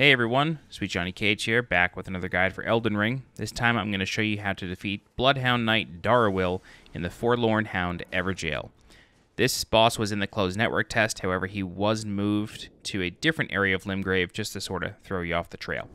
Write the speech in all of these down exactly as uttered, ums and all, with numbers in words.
Hey everyone, SweetJohnnyCage here, back with another guide for Elden Ring. This time I'm going to show you how to defeat Bloodhound Knight Darriwil in the Forlorn Hound Evergaol. This boss was in the closed network test, however he was moved to a different area of Limgrave just to sort of throw you off the trail.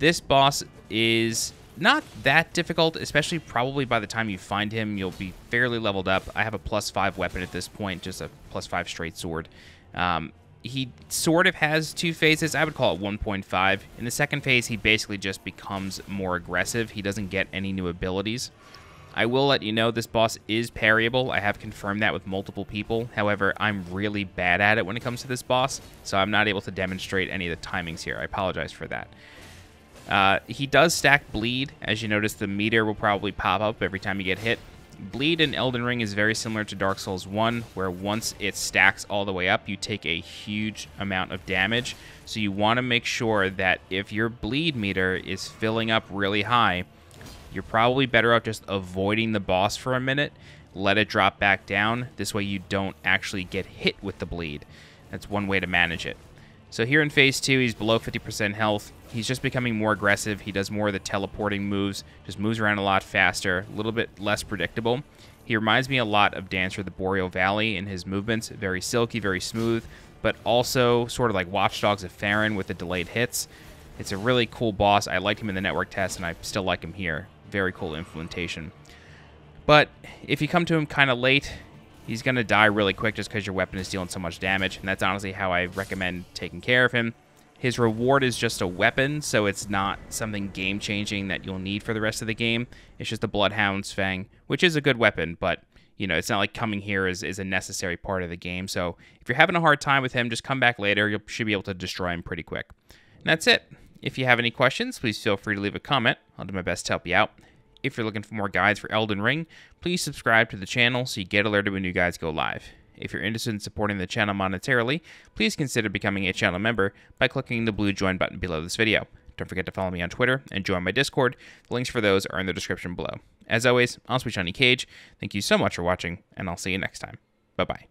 This boss is not that difficult, especially probably by the time you find him you'll be fairly leveled up. I have a plus five weapon at this point, just a plus five straight sword. Um, He sort of has two phases. I would call it one point five. In the second phase, he basically just becomes more aggressive. He doesn't get any new abilities. I will let you know this boss is parryable. I have confirmed that with multiple people. However, I'm really bad at it when it comes to this boss, so I'm not able to demonstrate any of the timings here. I apologize for that. Uh, he does stack bleed. As you notice, the meter will probably pop up every time you get hit. Bleed in Elden Ring is very similar to Dark Souls one, where once it stacks all the way up, you take a huge amount of damage. So you want to make sure that if your bleed meter is filling up really high, you're probably better off just avoiding the boss for a minute, let it drop back down. This way you don't actually get hit with the bleed. That's one way to manage it. So here in phase two, he's below fifty percent health. He's just becoming more aggressive. He does more of the teleporting moves, just moves around a lot faster, a little bit less predictable. He reminds me a lot of Dancer of the Boreal Valley in his movements, very silky, very smooth, but also sort of like Watch Dogs of Farron with the delayed hits. It's a really cool boss. I liked him in the network test, and I still like him here. Very cool implementation. But if you come to him kind of late, he's going to die really quick just because your weapon is dealing so much damage, and that's honestly how I recommend taking care of him. His reward is just a weapon, so it's not something game-changing that you'll need for the rest of the game. It's just the Bloodhound's Fang, which is a good weapon, but you know it's not like coming here is, is a necessary part of the game. So if you're having a hard time with him, just come back later. You should be able to destroy him pretty quick. And that's it. If you have any questions, please feel free to leave a comment. I'll do my best to help you out. If you're looking for more guides for Elden Ring, please subscribe to the channel so you get alerted when new guides go live. If you're interested in supporting the channel monetarily, please consider becoming a channel member by clicking the blue join button below this video. Don't forget to follow me on Twitter and join my Discord. The links for those are in the description below. As always, I'm SweetJohnnyCage. Thank you so much for watching, and I'll see you next time. Bye-bye.